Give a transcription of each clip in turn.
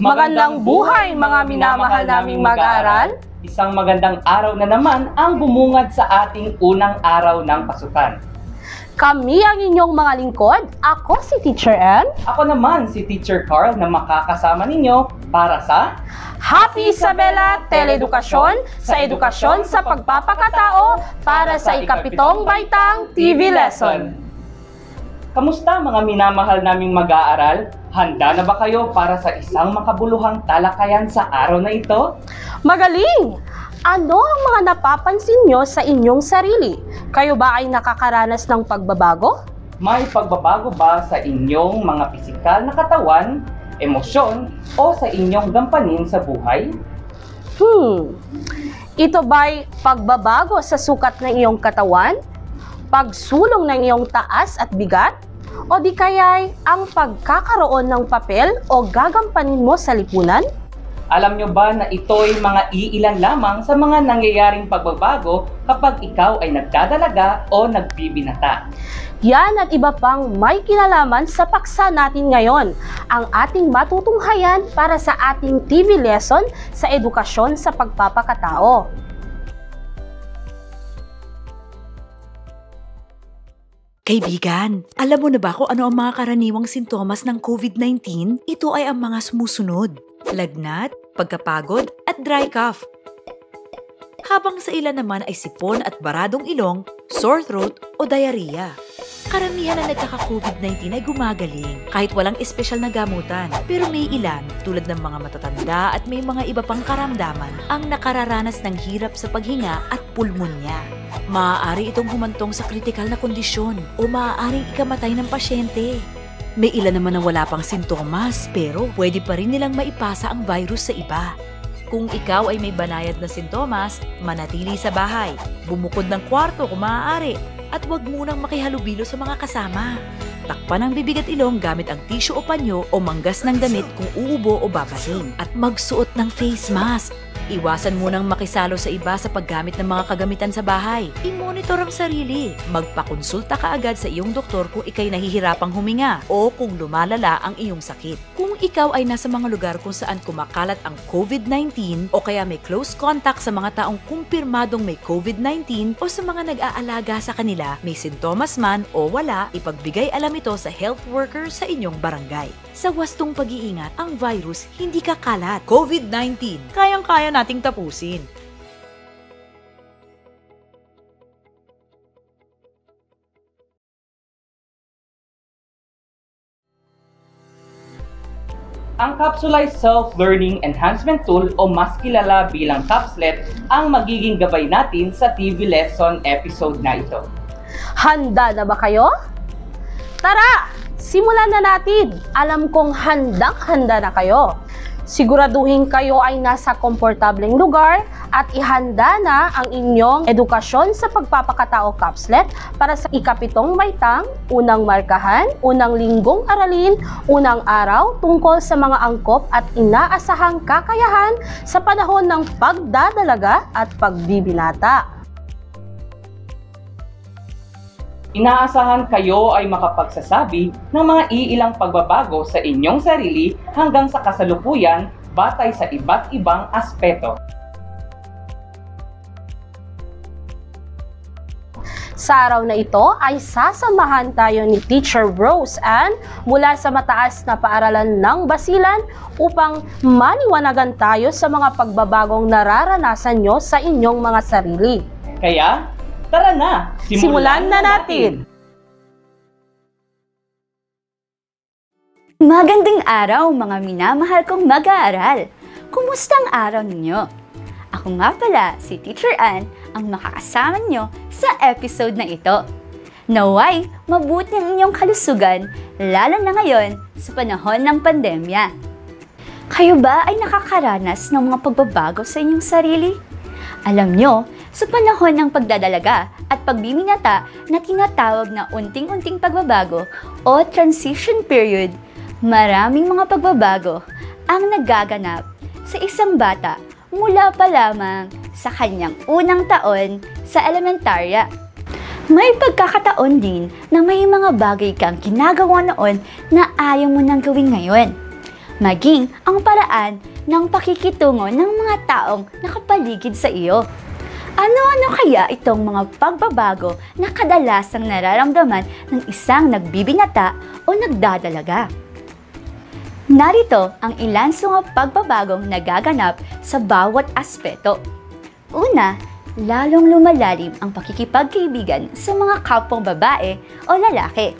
Magandang buhay mga minamahal naming mag-aaral! Isang magandang araw na naman ang bumungad sa ating unang araw ng pasukan. Kami ang inyong mga lingkod. Ako si Teacher Ann. Ako naman si Teacher Carl na makakasama ninyo para sa Happy Isabela Teleedukasyon sa Edukasyon sa Pagpapakatao para sa ikapitong baitang TV lesson. Kamusta mga minamahal naming mag-aaral? Handa na ba kayo para sa isang makabuluhang talakayan sa araw na ito? Magaling! Ano ang mga napapansin nyo sa inyong sarili? Kayo ba ay nakakaranas ng pagbabago? May pagbabago ba sa inyong mga pisikal na katawan, emosyon, o sa inyong gampanin sa buhay? Ito ba'y pagbabago sa sukat ng iyong katawan? Pagsulong ng iyong taas at bigat, o di kaya'y ang pagkakaroon ng papel o gagampanin mo sa lipunan? Alam nyo ba na ito'y mga iilan lamang sa mga nangyayaring pagbabago kapag ikaw ay nagdadalaga o nagbibinata? Yan at iba pang may kinalaman sa paksa natin ngayon, ang ating matutunghayan para sa ating TV lesson sa Edukasyon sa Pagpapakatao. Kaibigan, alam mo na ba kung ano ang mga karaniwang sintomas ng COVID-19? Ito ay ang mga sumusunod: lagnat, pagkapagod, at dry cough. Habang sa ilan naman ay sipon at baradong ilong, sore throat, o diarrhea. Karamihan na nagkaka-COVID-19 ay gumagaling kahit walang espesyal na gamutan. Pero may ilan, tulad ng mga matatanda at may mga iba pang karamdaman, ang nakararanas ng hirap sa paghinga at pulmonya. Maaari itong humantong sa kritikal na kondisyon o maaaring ikamatay ng pasyente. May ilan naman na wala pang sintomas pero pwede pa rin nilang maipasa ang virus sa iba. Kung ikaw ay may banayad na sintomas, manatili sa bahay, bumukod ng kwarto kung maaari, at huwag munang makihalubilo sa mga kasama. Takpan ang bibig at ilong gamit ang tissue o panyo o manggas ng damit kung uubo o babasin, at magsuot ng face mask. Iwasan munang makisalo sa iba sa paggamit ng mga kagamitan sa bahay. I-monitor ang sarili. Magpakonsulta ka agad sa iyong doktor kung ikay nahihirapang huminga o kung lumalala ang iyong sakit. Kung ikaw ay nasa mga lugar kung saan kumakalat ang COVID-19 o kaya may close contact sa mga taong kumpirmadong may COVID-19 o sa mga nag-aalaga sa kanila, may sintomas man o wala, ipagbigay alam ito sa health worker sa inyong barangay. Sa wastong pag-iingat, ang virus hindi kakalat. COVID-19, kayang-kaya nating tapusin. Ang Capsulized Self-Learning Enhancement Tool o mas kilala bilang Capslet ang magiging gabay natin sa TV lesson episode na ito. Handa na ba kayo? Tara! Simulan na natin! Alam kong handang-handa na kayo. Siguraduhin kayo ay nasa komportableng lugar at ihanda na ang inyong Edukasyon sa Pagpapakatao Capslet para sa ikapitong baitang, unang markahan, unang linggong aralin, unang araw tungkol sa mga angkop at inaasahang kakayahan sa panahon ng pagdadalaga at pagbibinata. Inaasahan kayo ay makapagsasabi ng mga iilang pagbabago sa inyong sarili hanggang sa kasalukuyan batay sa iba't ibang aspeto. Sa araw na ito ay sasamahan tayo ni Teacher Rose Ann mula sa mataas na paaralan ng Basilan upang maliwanagan tayo sa mga pagbabagong nararanasan nyo sa inyong mga sarili. Kaya, tara na! Simulan na natin! Magandang araw mga minamahal kong mag-aaral! Kumusta ang araw ninyo? Ako nga pala, si Teacher Ann, ang makakasama nyo sa episode na ito. Naway, mabuti ang inyong kalusugan, lalo na ngayon sa panahon ng pandemya. Kayo ba ay nakakaranas ng mga pagbabago sa inyong sarili? Alam nyo, sa panahon ng pagdadalaga at pagbibinata na tinatawag na unting-unting pagbabago o transition period, maraming mga pagbabago ang nagaganap sa isang bata mula pa lamang sa kanyang unang taon sa elementarya. May pagkakataon din na may mga bagay kang ginagawa noon na ayaw mo nang gawin ngayon. maging ang paraan ng pakikitungo ng mga taong nakapaligid sa iyo. Ano-ano kaya itong mga pagbabago na kadalasang nararamdaman ng isang nagbibinata o nagdadalaga? Narito ang ilan sa mga pagbabagong nagaganap sa bawat aspeto. Una, lalong lumalalim ang pakikipagkaibigan sa mga kapwang babae o lalaki.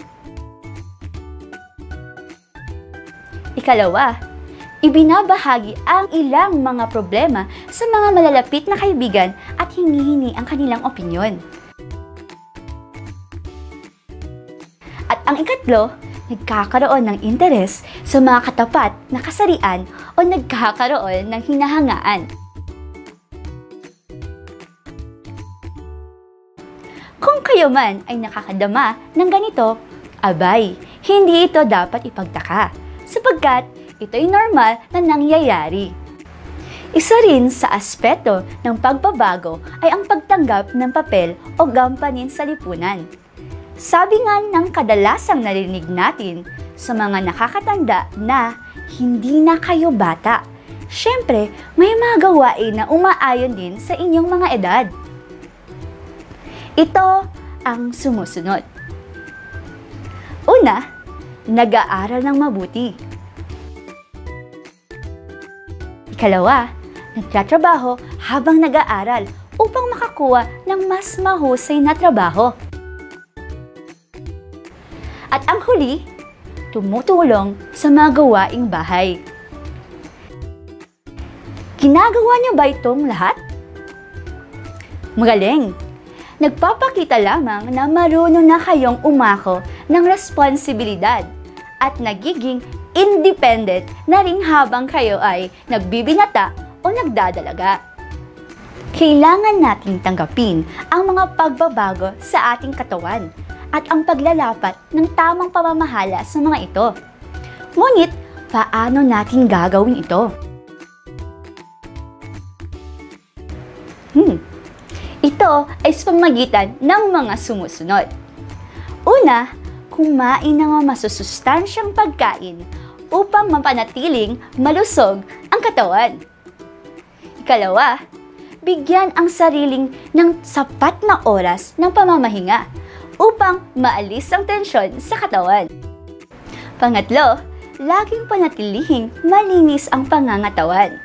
Ikalawa, ibinabahagi ang ilang mga problema sa mga malalapit na kaibigan at hinihingi ang kanilang opinyon. At ang ikatlo, nagkakaroon ng interes sa mga katapat na kasarian o nagkakaroon ng hinahangaan. Kung kayo man ay nakakadama ng ganito, abay, hindi ito dapat ipagtaka, sapagkat ito'y normal na nangyayari. Isa rin sa aspeto ng pagbabago ay ang pagtanggap ng papel o gampanin sa lipunan. Sabi nga ng kadalasang narinig natin sa mga nakakatanda na hindi na kayo bata. Siyempre, may mga gawain na umaayon din sa inyong mga edad. Ito ang sumusunod. Una, nag-aaral ng mabuti. Ikalawa, nagtatrabaho habang nag-aaral upang makakuha ng mas mahusay na trabaho. At ang huli, tumutulong sa mga gawaing bahay. Ginagawa niyo ba itong lahat? Magaling! Nagpapakita lamang na marunong na kayong umako ng responsibilidad at nagiging independent na rin habang kayo ay nagbibinata o nagdadalaga. Kailangan nating tanggapin ang mga pagbabago sa ating katawan at ang paglalapat ng tamang pamamahala sa mga ito. Ngunit, paano natin gagawin ito? Ito ay sa pamamagitan ng mga sumusunod. Una, kumain ng mga masusustansyang pagkain upang mapanatiling malusog ang katawan. Ikalawa, bigyan ang sariling ng sapat na oras ng pamamahinga upang maalis ang tensyon sa katawan. Pangatlo, laging panatilihing malinis ang pangangatawan.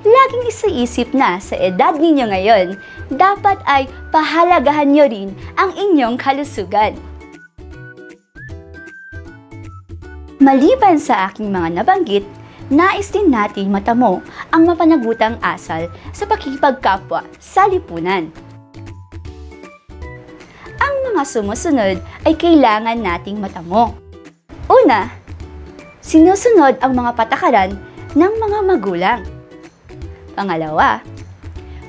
Laging isaisip na sa edad ninyo ngayon, dapat ay pahalagahan nyo rin ang inyong kalusugan. Maliban sa aking mga nabanggit, nais din natin matamo ang mapanagutang asal sa pakikipagkapwa sa lipunan. Ang mga sumusunod ay kailangan nating matamo. Una, sinusunod ang mga patakaran ng mga magulang. Pangalawa,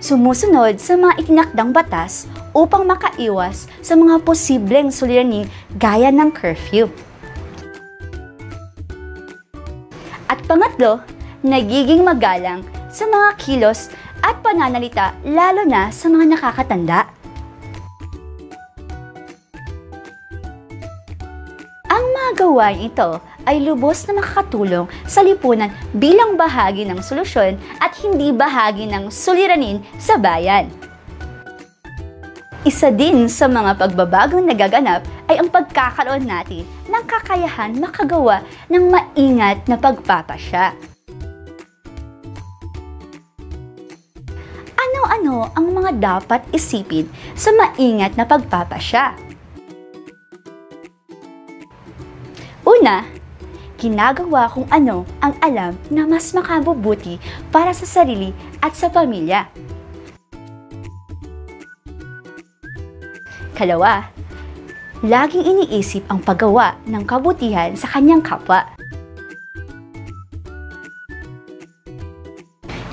sumusunod sa mga itinakdang batas upang makaiwas sa mga posibleng suliranin gaya ng curfew. At pangatlo, nagiging magalang sa mga kilos at pananalita lalo na sa mga nakakatanda. Ang mga gawain ito ay lubos na makakatulong sa lipunan bilang bahagi ng solusyon at hindi bahagi ng suliranin sa bayan. Isa din sa mga pagbabagong nagaganap ay ang pagkakaroon natin ng kakayahan makagawa ng maingat na pagpapasya. Ano-ano ang mga dapat isipin sa maingat na pagpapasya? Una, ginagawa kung ano ang alam na mas makabubuti para sa sarili at sa pamilya. Ikalawa, laging iniisip ang paggawa ng kabutihan sa kanyang kapwa.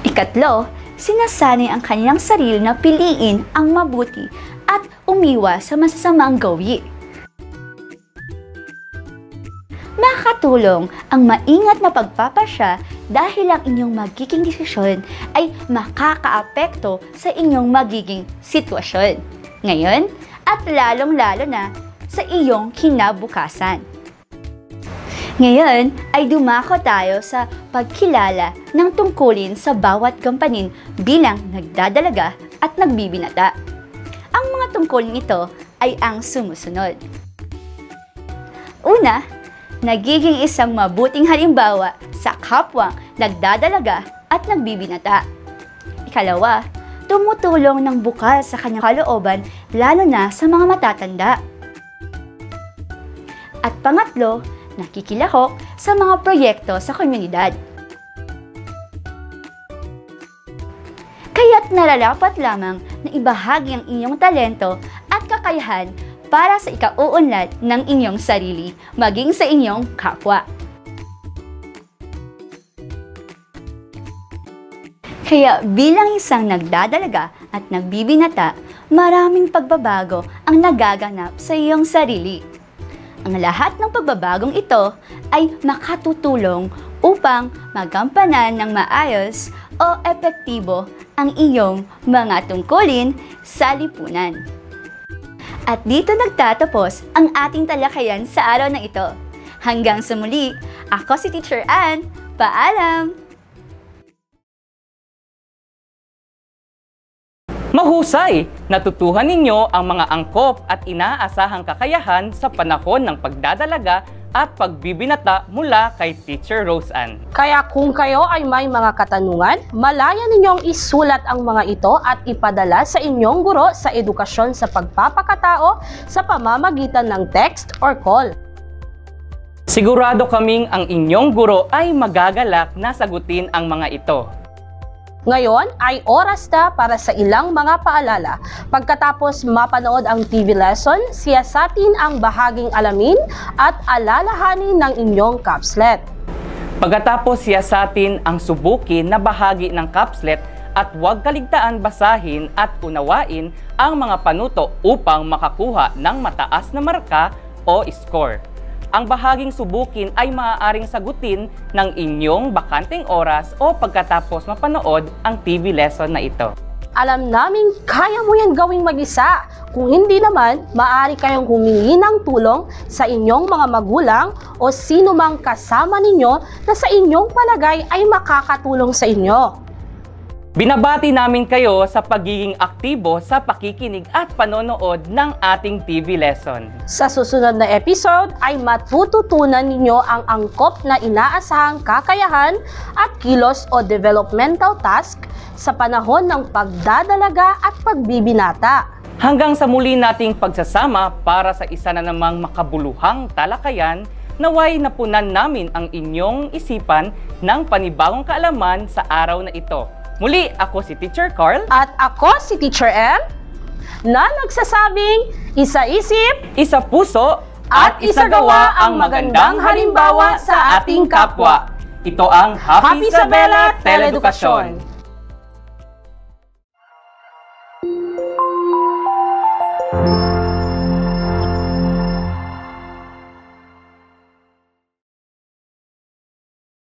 Ikatlo, sinasanay ang kanyang sarili na piliin ang mabuti at umiwas sa masasamang gawi. Makakatulong ang maingat na pagpapasya dahil ang inyong magiging desisyon ay makakaapekto sa inyong magiging sitwasyon ngayon at lalong-lalo na sa iyong kinabukasan. Ngayon ay dumako tayo sa pagkilala ng tungkulin sa bawat kampanin bilang nagdadalaga at nagbibinata. Ang mga tungkulin ito ay ang sumusunod. Una, nagiging isang mabuting halimbawa sa kapwang nagdadalaga at nagbibinata. Ikalawa, tumutulong ng bukas sa kanyang kalooban lalo na sa mga matatanda. At pangatlo, nakikilahok sa mga proyekto sa komunidad. Kaya't nararapat lamang na ibahagi ang inyong talento at kakayahan para sa ikauunlad ng inyong sarili maging sa inyong kapwa. Kaya bilang isang nagdadalaga at nagbibinata, maraming pagbabago ang nagaganap sa iyong sarili. Ang lahat ng pagbabagong ito ay makatutulong upang magampanan ng maayos o epektibo ang iyong mga tungkulin sa lipunan. At dito nagtatapos ang ating talakayan sa araw na ito. Hanggang sa muli, ako si Teacher Ann. Paalam! Mahusay! Natutuhan ninyo ang mga angkop at inaasahang kakayahan sa panahon ng pagdadalaga at pagbibinata mula kay Teacher Rose Ann. Kaya kung kayo ay may mga katanungan, malaya ninyong isulat ang mga ito at ipadala sa inyong guro sa Edukasyon sa Pagpapakatao sa pamamagitan ng text or call. Sigurado kaming ang inyong guro ay magagalak na sagutin ang mga ito. Ngayon ay oras na para sa ilang mga paalala. Pagkatapos mapanood ang TV lesson, siyasatin ang bahaging alamin at alalahanin ng inyong Capslet. Pagkatapos siyasatin ang subukin na bahagi ng Capslet at huwag kaligtaan basahin at unawain ang mga panuto upang makakuha ng mataas na marka o score. Ang bahaging subukin ay maaaring sagutin ng inyong bakanteng oras o pagkatapos mapanood ang TV lesson na ito. Alam namin kaya mo yan gawing mag-isa. Kung hindi naman, maaari kayong humingi ng tulong sa inyong mga magulang o sino mang kasama ninyo na sa inyong palagay ay makakatulong sa inyo. Binabati namin kayo sa pagiging aktibo sa pakikinig at panonood ng ating TV lesson. Sa susunod na episode ay matututunan ninyo ang angkop na inaasahang kakayahan at kilos o developmental task sa panahon ng pagdadalaga at pagbibinata. Hanggang sa muli nating pagsasama para sa isa na namang makabuluhang talakayan, naway napunan namin ang inyong isipan ng panibagong kaalaman sa araw na ito. Muli, ako si Teacher Carl. At ako si Teacher M. Na nagsasabing, isa-isip, isa-puso, at isa-gawa ang magandang halimbawa sa ating kapwa. Ito ang Happy Isabela Teleedukasyon.